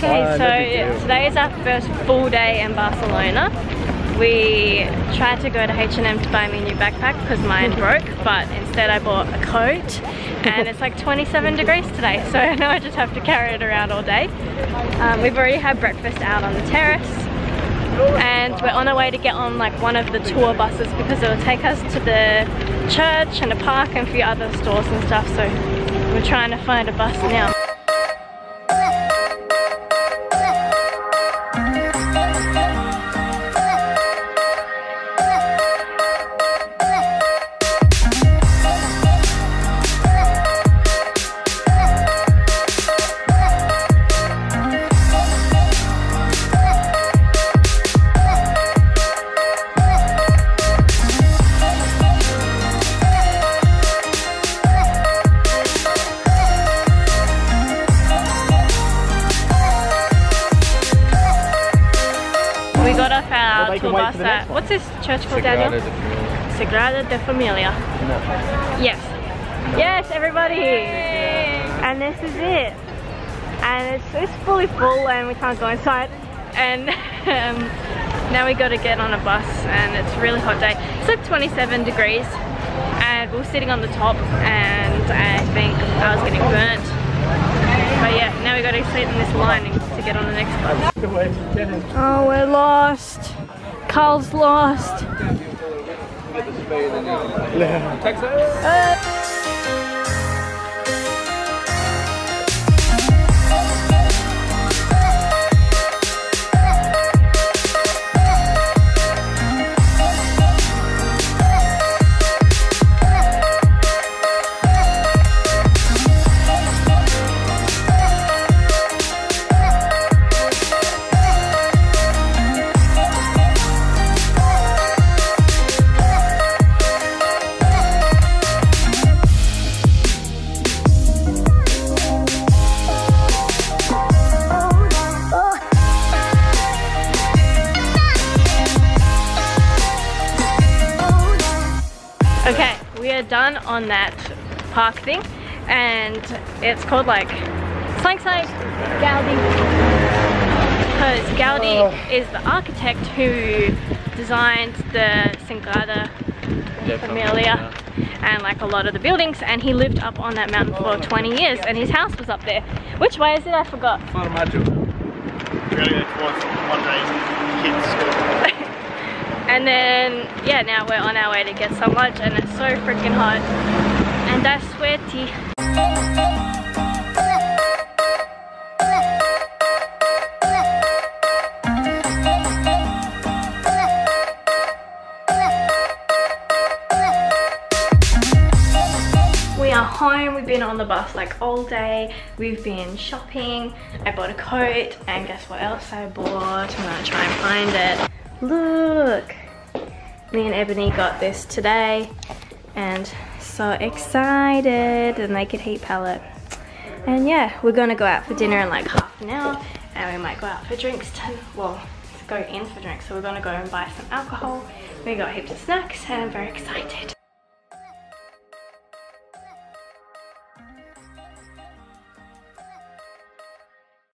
So today is our first full day in Barcelona. We tried to go to H&M to buy me a new backpack because mine broke, but instead I bought a coat, and it's like 27 degrees today, so now I just have to carry it around all day. We've already had breakfast out on the terrace, and we're on our way to get on like one of the tour buses because it'll take us to the church and the park and a few other stores and stuff, so we're trying to find a bus now. What's this church called, Daniel? Sagrada Familia. No. Yes. No. Yes, everybody! Yay. And this is it. And it's fully full and we can't go inside. And now we gotta get on a bus and it's a really hot day. It's like 27 degrees and we're sitting on the top and I think I was getting burnt. But yeah, now we gotta sit in this line to get on the next bus. Oh, we're lost. Carl's lost. Texas? Done on that park thing, and it's called like Gaudí, because Gaudí is the architect who designed the Sagrada Familia and like a lot of the buildings, and he lived up on that mountain for 20 years and his house was up there. Which way is it? I forgot. And then, yeah, now we're on our way to get some lunch and it's so freaking hot and that's sweaty. We are home, we've been on the bus like all day, we've been shopping, I bought a coat, and guess what else I bought? I'm gonna try and find it. Look, me and Ebony got this today and so excited, the Naked Heat palette. And yeah, we're gonna go out for dinner in like half an hour and we might go out for drinks too. Well, go in for drinks, so we're gonna go and buy some alcohol. We got heaps of snacks and I'm very excited.